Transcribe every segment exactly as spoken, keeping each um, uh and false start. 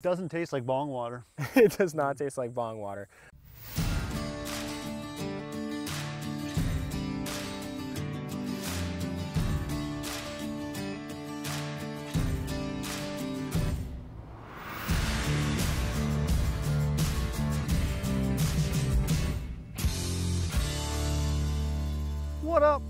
Doesn't taste like bong water. It does not taste like bong water. What up?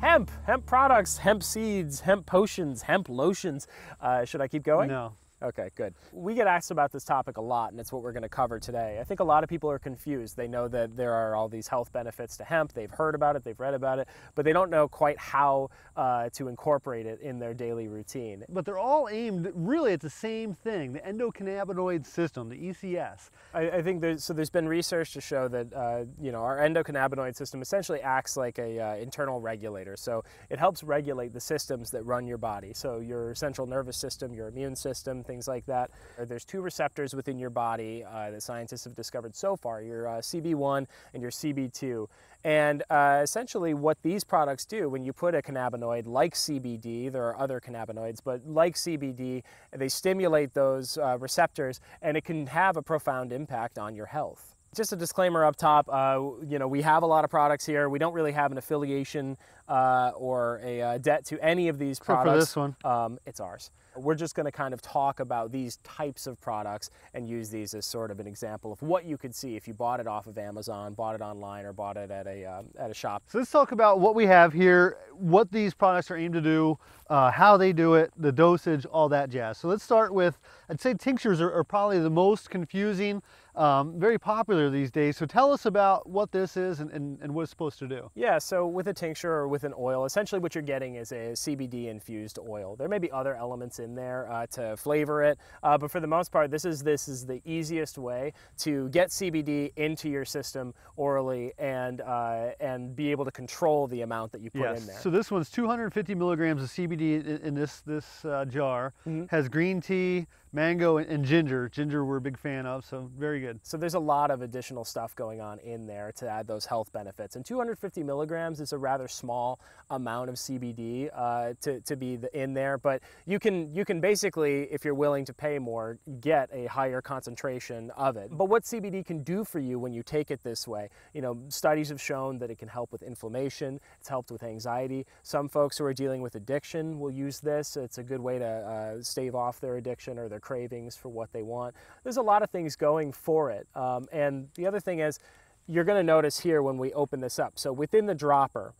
Hemp, hemp products, hemp seeds, hemp potions, hemp lotions. Uh, should I keep going? No. Okay, good. We get asked about this topic a lot, and it's what we're going to cover today. I think a lot of people are confused. They know that there are all these health benefits to hemp. They've heard about it, they've read about it, but they don't know quite how uh, to incorporate it in their daily routine. But they're all aimed really at the same thing, the endocannabinoid system, the E C S. I, I think there's, so there's been research to show that uh, you know, our endocannabinoid system essentially acts like an uh, internal regulator. So it helps regulate the systems that run your body. So your central nervous system, your immune system, things like that. There's two receptors within your body uh, that scientists have discovered so far, your uh, C B one and your C B two. And uh, essentially what these products do, when you put a cannabinoid like C B D, there are other cannabinoids, but like C B D, they stimulate those uh, receptors, and it can have a profound impact on your health. Just a disclaimer up top, uh, you know, we have a lot of products here. We don't really have an affiliation uh, or a uh, debt to any of these products. Except for this one. Um, it's ours. We're just going to kind of talk about these types of products and use these as sort of an example of what you could see if you bought it off of Amazon, bought it online, or bought it at a, um, at a shop. So let's talk about what we have here, what these products are aimed to do, uh, how they do it, the dosage, all that jazz. So let's start with, I'd say tinctures are, are probably the most confusing. Um, very popular these days. So tell us about what this is and, and, and what it's supposed to do. Yeah, so with a tincture or with an oil, essentially what you're getting is a C B D infused oil. There may be other elements in there uh, to flavor it, uh, but for the most part, this is, this is the easiest way to get C B D into your system orally and, uh, and be able to control the amount that you put yes. in there. So this one's two hundred fifty milligrams of C B D in, in this, this uh, jar, mm-hmm. has green tea, mango, and ginger. Ginger we're a big fan of, so very good. So there's a lot of additional stuff going on in there to add those health benefits. And two hundred fifty milligrams is a rather small amount of C B D uh, to, to be the, in there, but you can, you can basically, if you're willing to pay more, get a higher concentration of it. But what C B D can do for you when you take it this way, you know, studies have shown that it can help with inflammation, it's helped with anxiety. Some folks who are dealing with addiction will use this. It's a good way to uh, stave off their addiction or their cravings for what they want. There's a lot of things going for it. Um, and the other thing is, you're going to notice here when we open this up, so within the dropper,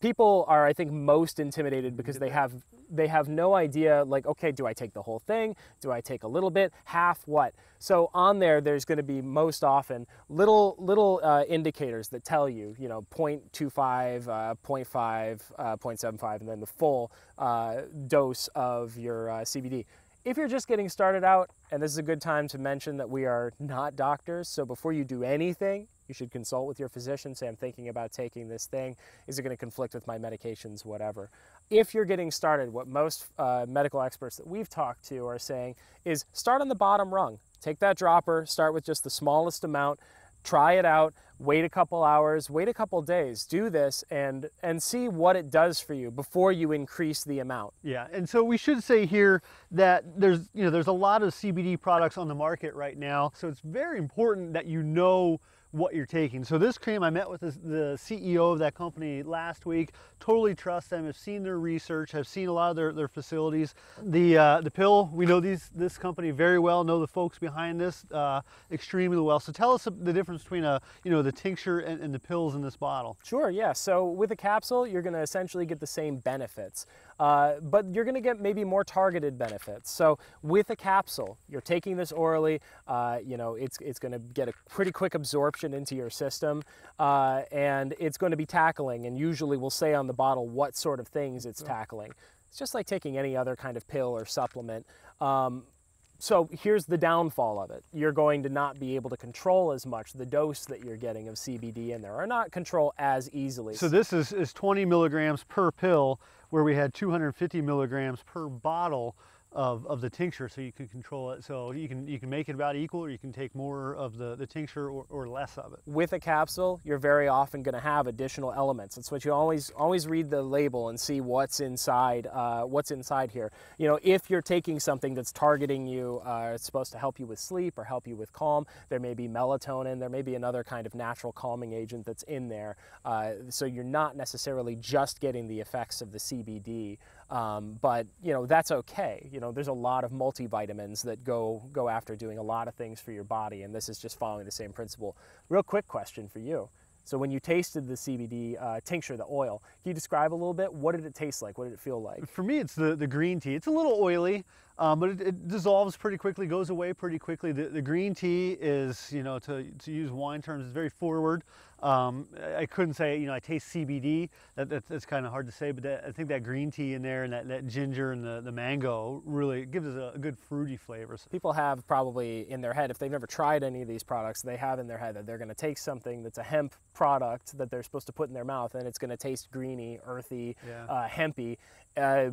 people are, I think, most intimidated because they have they have no idea, like, okay, do I take the whole thing? Do I take a little bit? Half what? So on there, there's going to be most often little little uh, indicators that tell you, you know, zero point two five, uh, zero point five, uh, zero point seven five, and then the full uh, dose of your uh, C B D. If you're just getting started out, and this is a good time to mention that we are not doctors, so before you do anything, you should consult with your physician, say, I'm thinking about taking this thing. Is it going to conflict with my medications, whatever. If you're getting started, what most uh, medical experts that we've talked to are saying is start on the bottom rung. Take that dropper, start with just the smallest amount, try it out, wait a couple hours, wait a couple days, do this and and see what it does for you before you increase the amount. Yeah, and so we should say here that there's, you know, there's a lot of C B D products on the market right now, so it's very important that you know what you're taking. So this cream, I met with the, the C E O of that company last week, totally trust them, have seen their research, have seen a lot of their, their facilities. The uh, the pill, we know these this company very well, know the folks behind this uh, extremely well. So tell us the difference between a, you know, the tincture and, and the pills in this bottle. Sure, yeah, so with a capsule, you're gonna essentially get the same benefits. Uh, but you're going to get maybe more targeted benefits. So with a capsule, you're taking this orally, uh, you know, it's, it's going to get a pretty quick absorption into your system, uh, and it's going to be tackling, and usually we'll say on the bottle what sort of things it's tackling. It's just like taking any other kind of pill or supplement. Um, So here's the downfall of it. You're going to not be able to control as much the dose that you're getting of C B D in there, or not control as easily. So this is, is twenty milligrams per pill, where we had two hundred fifty milligrams per bottle of, of the tincture, so you can control it. So you can, you can make it about equal, or you can take more of the, the tincture or, or less of it. With a capsule, you're very often going to have additional elements. That's what you always always read the label and see what's inside, uh, what's inside here. You know, if you're taking something that's targeting you, uh, it's supposed to help you with sleep or help you with calm, there may be melatonin, there may be another kind of natural calming agent that's in there. Uh, so you're not necessarily just getting the effects of the C B D. Um, but, you know, that's okay. You know, there's a lot of multivitamins that go, go after doing a lot of things for your body, and this is just following the same principle. Real quick question for you. So when you tasted the C B D uh, tincture, the oil, can you describe a little bit? What did it taste like? What did it feel like? For me, it's the, the green tea. It's a little oily, um, but it, it dissolves pretty quickly, goes away pretty quickly. The, the green tea is, you know, to, to use wine terms, it's very forward. Um, I couldn't say, you know, I taste C B D. That, that, that's kind of hard to say, but that, I think that green tea in there and that, that ginger and the, the mango really gives us a good fruity flavor. People have probably in their head, if they've never tried any of these products, they have in their head that they're going to take something that's a hemp product that they're supposed to put in their mouth, and it's going to taste greeny, earthy, yeah. uh, hempy. Uh,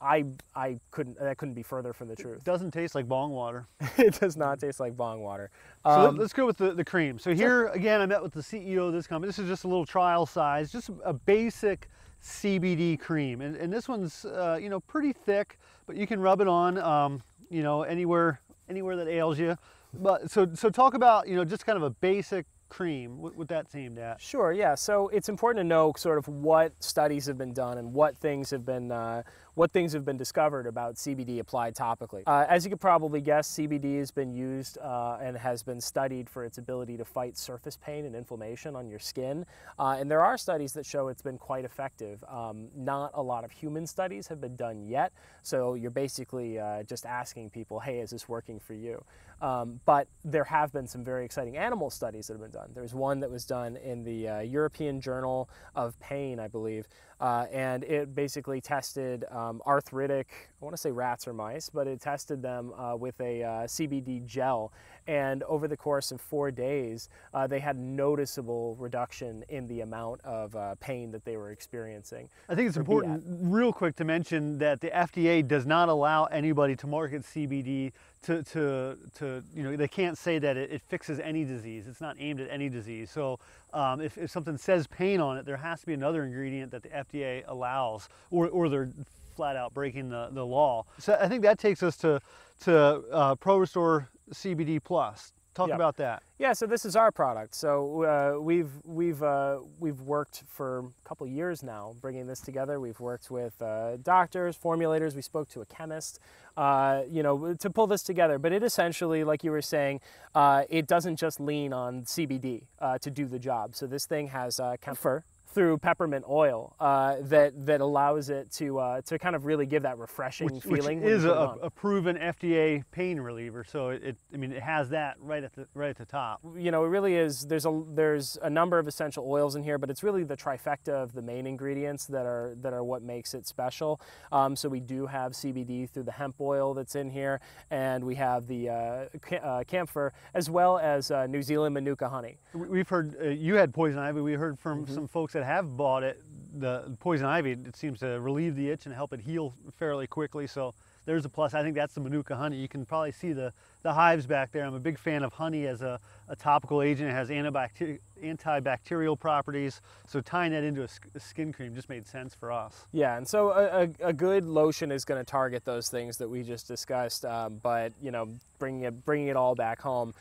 I, I couldn't, that couldn't be further from the truth. It doesn't taste like bong water. It does not taste like bong water. Um, so let's go with the, the cream. So here, again, I met with the C E O of this company. This is just a little trial size, just a basic C B D cream. And, and this one's, uh, you know, pretty thick, but you can rub it on, um, you know, anywhere, anywhere that ails you. But so, so talk about, you know, just kind of a basic cream, would that seem that? Sure, yeah. So it's important to know sort of what studies have been done and what things have been uh, what things have been discovered about C B D applied topically. Uh, as you could probably guess, C B D has been used uh, and has been studied for its ability to fight surface pain and inflammation on your skin. Uh, and there are studies that show it's been quite effective. Um, not a lot of human studies have been done yet, so you're basically uh, just asking people, hey, is this working for you? Um, but there have been some very exciting animal studies that have been done. There's one that was done in the uh, European Journal of Pain, I believe, uh, and it basically tested um, arthritic, I want to say rats or mice, but it tested them uh, with a uh, C B D gel. And over the course of four days, uh, they had noticeable reduction in the amount of uh, pain that they were experiencing. I think it's important, real quick, to mention that the F D A does not allow anybody to market C B D to, to, to you know, they can't say that it, it fixes any disease. It's not aimed at any disease. So um, if, if something says pain on it, there has to be another ingredient that the F D A allows, or, or they're flat out breaking the, the law. So I think that takes us to, to uh, Pro Restore C B D Plus. Talk yep. about that. Yeah, so this is our product. So uh, we've we've uh, we've worked for a couple years now bringing this together. We've worked with uh, doctors, formulators. We spoke to a chemist, uh, you know, to pull this together. But it essentially, like you were saying, uh, it doesn't just lean on C B D uh, to do the job. So this thing has uh, camphor through peppermint oil uh, that that allows it to uh, to kind of really give that refreshing which, feeling. Which is a, a proven F D A pain reliever, so it, it I mean it has that right at the right at the top. You know, it really is. There's a there's a number of essential oils in here, but it's really the trifecta of the main ingredients that are that are what makes it special. Um, so we do have C B D through the hemp oil that's in here, and we have the uh, ca uh, camphor, as well as uh, New Zealand Manuka honey. We've heard uh, you had poison ivy. We heard from mm-hmm. some folks that have bought it, the poison ivy, it seems to relieve the itch and help it heal fairly quickly. So there's a plus. I think that's the Manuka honey. You can probably see the, the hives back there. I'm a big fan of honey as a, a topical agent. It has antibacterial antibacterial properties, so tying that into a, a skin cream just made sense for us. Yeah, and so a, a, a good lotion is going to target those things that we just discussed, um, but you know, bringing it, bringing it all back home,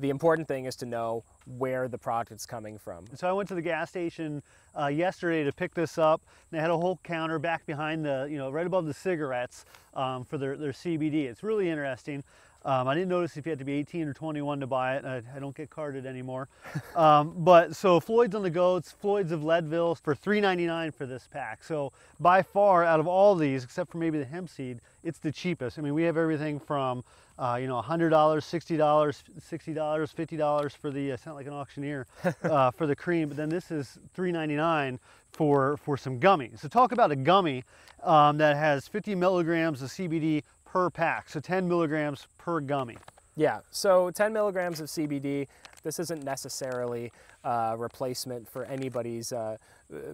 the important thing is to know where the product's coming from. So I went to the gas station uh, yesterday to pick this up. They had a whole counter back behind the, you know, right above the cigarettes um, for their, their C B D. It's really interesting. Um, I didn't notice if you had to be eighteen or twenty-one to buy it. I, I don't get carded anymore. Um, but so Floyd's on the go. It's Floyd's of Leadville for three ninety-nine for this pack. So by far out of all these, except for maybe the hemp seed, it's the cheapest. I mean, we have everything from Uh, you know, one hundred dollars, sixty dollars, sixty dollars, fifty dollars for the, I sound like an auctioneer, uh, for the cream. But then this is three ninety-nine for, for some gummies. So talk about a gummy um, that has fifty milligrams of C B D per pack. So ten milligrams per gummy. Yeah, so ten milligrams of C B D This isn't necessarily a replacement for anybody's uh,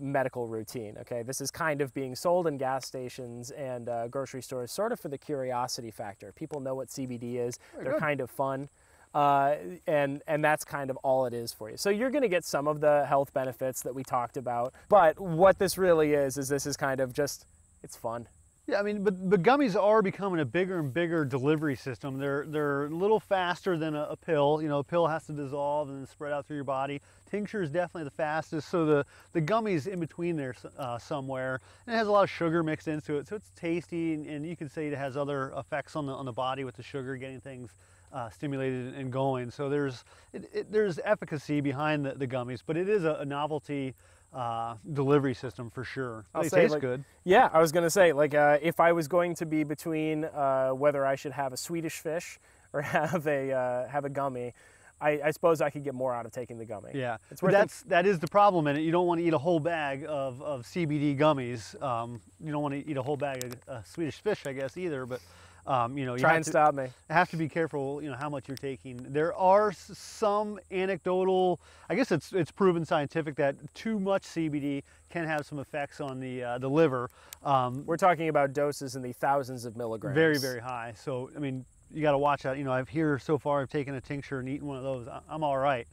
medical routine, okay? This is kind of being sold in gas stations and uh, grocery stores sort of for the curiosity factor. People know what C B D is. Very They're good. Kind of fun. Uh, and, and that's kind of all it is for you. So you're going to get some of the health benefits that we talked about, but what this really is, is this is kind of just, it's fun. Yeah, I mean, but, but gummies are becoming a bigger and bigger delivery system. They're, they're a little faster than a, a pill. You know, a pill has to dissolve and then spread out through your body. Tincture is definitely the fastest, so the, the gummies in between there uh, somewhere. And it has a lot of sugar mixed into it, so it's tasty, and, and you can say it has other effects on the, on the body with the sugar, getting things Uh, stimulated and going. So there's it, it, there's efficacy behind the, the gummies, but it is a, a novelty uh, delivery system for sure. I'll they say, taste like, good. Yeah, I was gonna say, like uh, if I was going to be between uh, whether I should have a Swedish fish or have a uh, have a gummy, I, I suppose I could get more out of taking the gummy. Yeah, it's worth that's it. That is the problem in it. You don't want to eat a whole bag of, of C B D gummies. Um, you don't want to eat a whole bag of uh, Swedish fish, I guess, either. But Um, you know, try you and to, stop me. Have to be careful, you know, how much you're taking. There are some anecdotal, I guess it's it's proven scientific that too much C B D can have some effects on the uh, the liver. Um, We're talking about doses in the thousands of milligrams. Very, very high. So I mean, you got to watch out. You know, I've here so far I've taken a tincture and eaten one of those. I'm all right.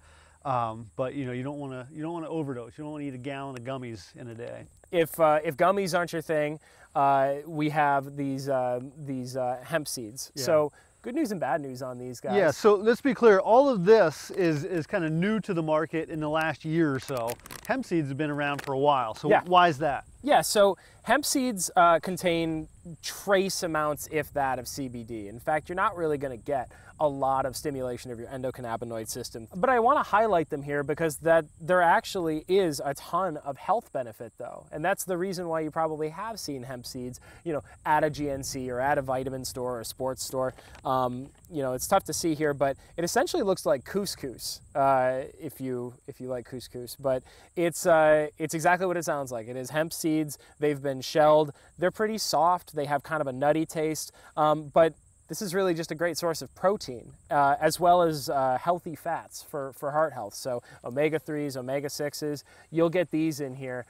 Um, but you know, you don't want to you don't want to overdose. You don't want to eat a gallon of gummies in a day. If uh, if gummies aren't your thing, uh, we have these uh, these uh, hemp seeds. Yeah. So good news and bad news on these guys. Yeah. So let's be clear. All of this is is kind of new to the market in the last year or so. Hemp seeds have been around for a while. So yeah. Why is that? Yeah. So hemp seeds uh, contain trace amounts, if that, of C B D. In fact, you're not really going to get a lot of stimulation of your endocannabinoid system. But I want to highlight them here because that there actually is a ton of health benefit, though. And that's the reason why you probably have seen hemp seeds, you know, at a G N C or at a vitamin store or a sports store. Um, you know, it's tough to see here, but it essentially looks like couscous, uh, if you if you like couscous. But it's, uh, it's exactly what it sounds like. It is hemp seeds. They've been shelled. They're pretty soft. They have kind of a nutty taste, um, but this is really just a great source of protein, uh, as well as uh, healthy fats for, for heart health. So omega threes, omega sixes, you'll get these in here.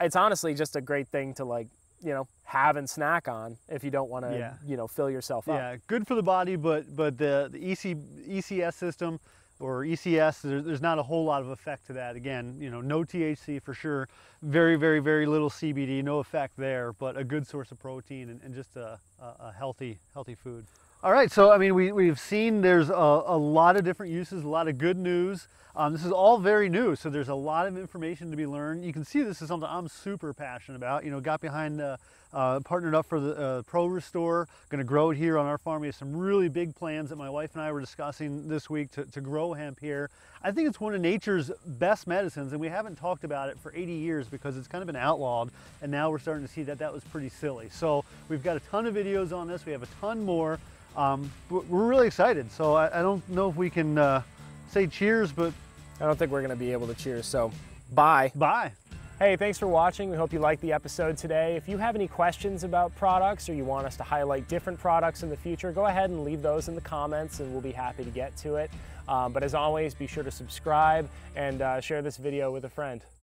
It's honestly just a great thing to, like, you know, have and snack on if you don't want to, yeah. you know, fill yourself up. Yeah, good for the body, but but the, the E C, E C S system or E C S, there, there's not a whole lot of effect to that. Again, you know, no T H C for sure. Very, very, very little C B D, no effect there, but a good source of protein and, and just a, a healthy, healthy food. All right, so I mean, we, we've seen there's a, a lot of different uses, a lot of good news. Um, this is all very new, so there's a lot of information to be learned. You can see this is something I'm super passionate about. You know, got behind, uh, uh, partnered up for the uh, Pro Restore, gonna grow it here on our farm. We have some really big plans that my wife and I were discussing this week to, to grow hemp here. I think it's one of nature's best medicines, and we haven't talked about it for eighty years because it's kind of been outlawed, and now we're starting to see that that was pretty silly. So we've got a ton of videos on this. We have a ton more. Um, we're really excited, so I, I don't know if we can uh, say cheers, but I don't think we're going to be able to cheers, so bye. Bye. Hey, thanks for watching. We hope you liked the episode today. If you have any questions about products or you want us to highlight different products in the future, go ahead and leave those in the comments and we'll be happy to get to it. Um, but as always, be sure to subscribe and uh, share this video with a friend.